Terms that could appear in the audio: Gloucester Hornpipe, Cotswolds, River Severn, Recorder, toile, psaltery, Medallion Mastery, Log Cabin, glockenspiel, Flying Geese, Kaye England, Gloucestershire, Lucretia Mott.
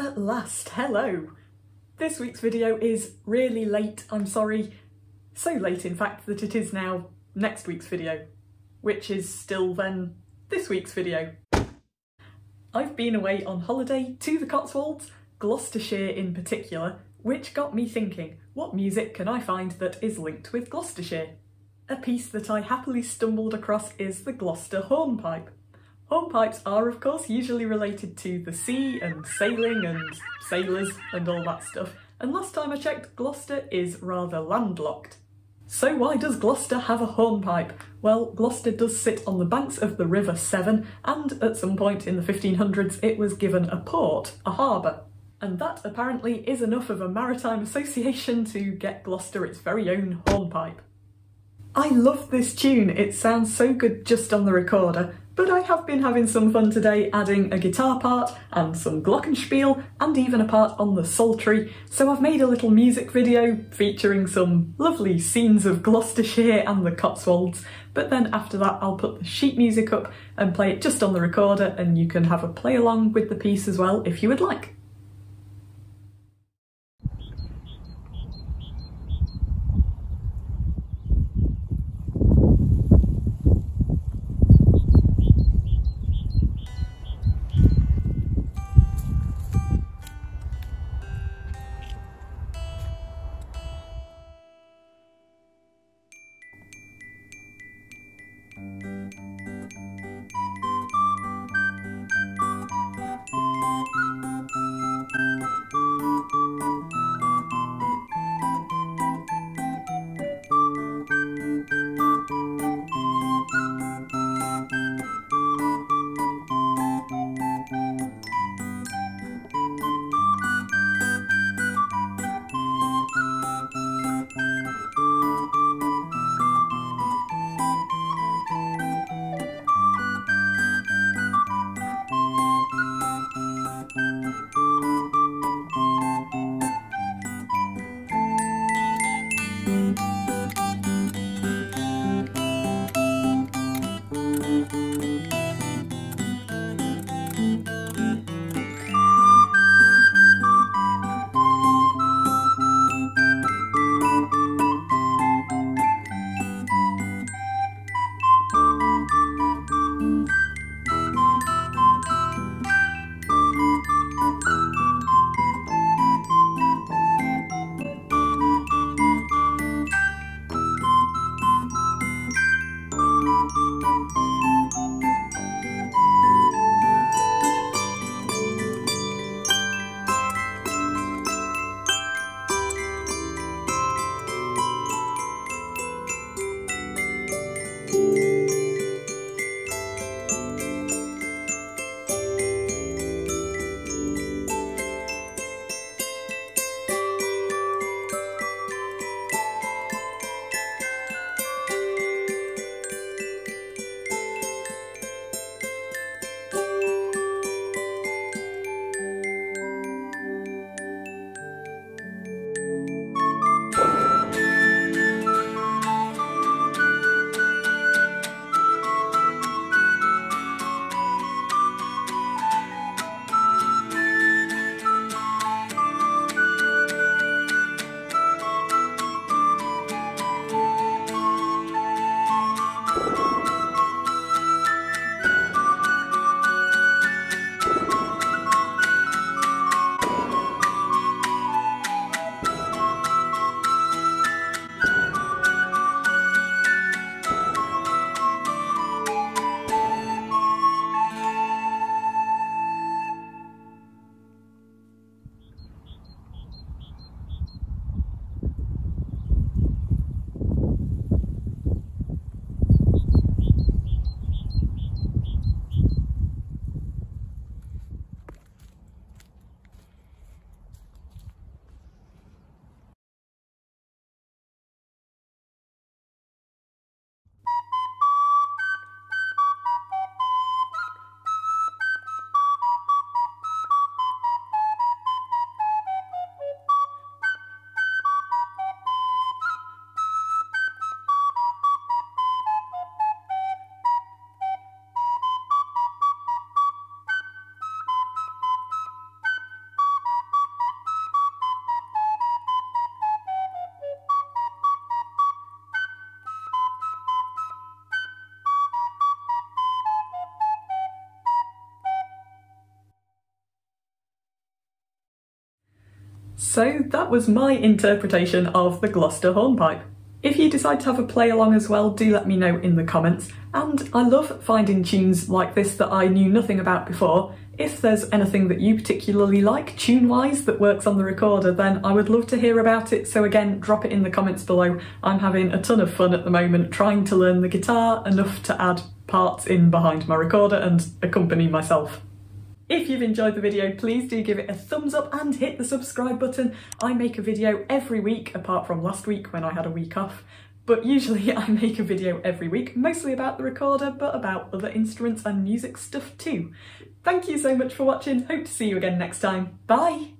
At last, hello! This week's video is really late, I'm sorry. So late, in fact, that it is now next week's video, which is still then this week's video. I've been away on holiday to the Cotswolds, Gloucestershire in particular, which got me thinking, what music can I find that is linked with Gloucestershire? A piece that I happily stumbled across is the Gloucester Hornpipe. Hornpipes are, of course, usually related to the sea and sailing and sailors and all that stuff, and last time I checked, Gloucester is rather landlocked. So why does Gloucester have a hornpipe? Well, Gloucester does sit on the banks of the River Severn, and at some point in the 1500s it was given a port, a harbour. And that apparently is enough of a maritime association to get Gloucester its very own hornpipe. I love this tune, it sounds so good just on the recorder, but I have been having some fun today adding a guitar part and some glockenspiel and even a part on the psaltery, so I've made a little music video featuring some lovely scenes of Gloucestershire and the Cotswolds, but then after that I'll put the sheet music up and play it just on the recorder, and you can have a play along with the piece as well if you would like. So that was my interpretation of the Gloucester Hornpipe. If you decide to have a play along as well, do let me know in the comments. And I love finding tunes like this that I knew nothing about before. If there's anything that you particularly like tune-wise that works on the recorder, then I would love to hear about it. So again, drop it in the comments below. I'm having a ton of fun at the moment trying to learn the guitar enough to add parts in behind my recorder and accompany myself. If you've enjoyed the video, please do give it a thumbs up and hit the subscribe button. I make a video every week, apart from last week when I had a week off. But usually I make a video every week, mostly about the recorder, but about other instruments and music stuff too. Thank you so much for watching. Hope to see you again next time. Bye!